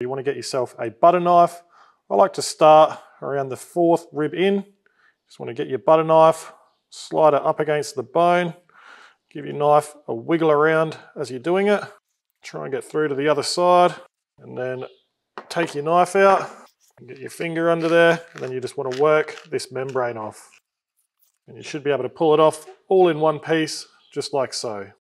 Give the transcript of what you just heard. You want to get yourself a butter knife. I like to start around the fourth rib in. Just want to get your butter knife, slide it up against the bone, give your knife a wiggle around as you're doing it. Try and get through to the other side and then take your knife out and get your finger under there, and then you just want to work this membrane off. And you should be able to pull it off all in one piece, just like so.